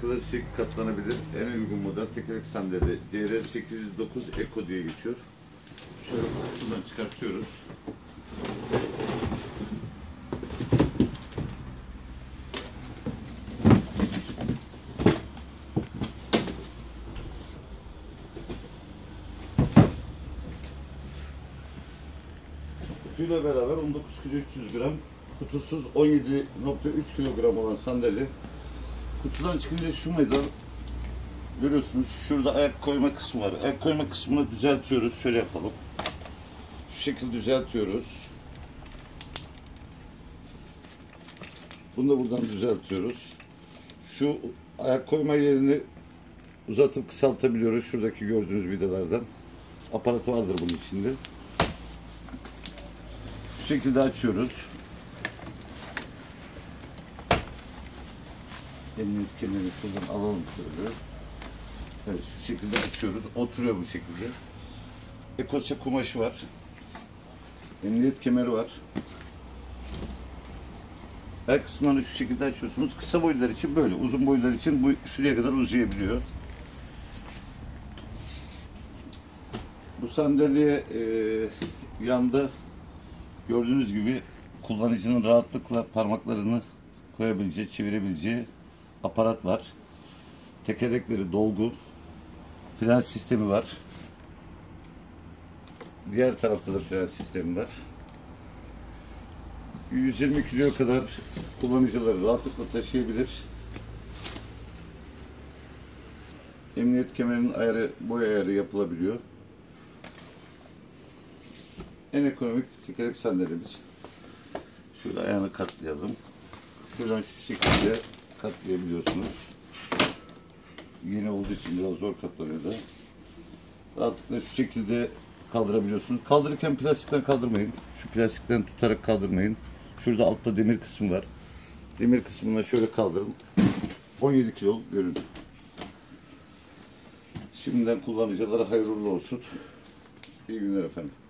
Klasik katlanabilir en uygun model tekerlek sandalye CR809 Eco diye geçiyor. Şöyle kutusundan çıkartıyoruz. Kutuyla beraber 19 kilo 300 gram, kutusuz 17.3 kilogram olan sandalye kutudan çıkınca şu meydan, görüyorsunuz şurada ayak koyma kısmı var. Ayak koyma kısmını düzeltiyoruz, şöyle yapalım, şu şekilde düzeltiyoruz, bunu da buradan düzeltiyoruz. Şu ayak koyma yerini uzatıp kısaltabiliyoruz, şuradaki gördüğünüz vidalardan aparatı vardır bunun içinde. Şu şekilde açıyoruz. Emniyet kemerini şuradan alalım şöyle. Evet, şu şekilde açıyoruz. Oturuyor bu şekilde. Ekosya kumaşı var. Emniyet kemeri var. Her kısmını şu şekilde açıyorsunuz. Kısa boylar için böyle. Uzun boylar için bu şuraya kadar uzayabiliyor. Bu sandalye yanda gördüğünüz gibi kullanıcının rahatlıkla parmaklarını koyabileceği, çevirebileceği aparat var. Tekerlekleri dolgu, fren sistemi var. Diğer tarafta da fren sistemi var. 120 kiloya kadar kullanıcıları rahatlıkla taşıyabilir. Emniyet kemerinin ayarı, boy ayarı yapılabiliyor. En ekonomik tekerlek sandalyemiz. Şöyle ayağını katlayalım. Şuradan şu şekilde katlayabiliyorsunuz. Yeni olduğu için biraz zor katlanıyor da. Rahatlıkla şu şekilde kaldırabiliyorsunuz. Kaldırırken plastikten kaldırmayın. Şu plastikten tutarak kaldırmayın. Şurada altta demir kısmı var. Demir kısmına şöyle kaldırın. 17 kilo görün. Şimdiden kullanıcılara hayırlı olsun. İyi günler efendim.